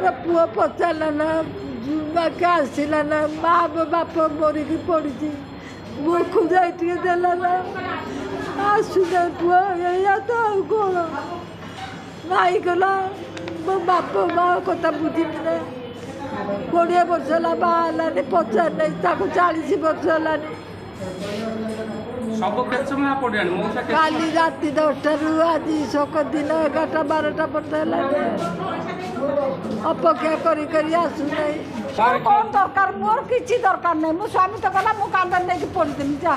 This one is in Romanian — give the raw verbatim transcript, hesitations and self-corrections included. Fără pățelă, vacanțele, mamă, bapă, mori din poliție. Voi cu doi de la la. Așa de păi, ea ta acolo. Mai că la, mă, bapă, mă, că te putinile. Colie pățelă, bala, ne pățelă, sta cu ceali și pățelă. Săpă câtcum la podian, moșa câtcum. Cali dati de oțaru, azi socă din gata barata pățelă. Apoi ce cori cori asunei. Mor cum dorcar, mor kici dorcar ne. Mu soami to gala mu candan ne ki politimja.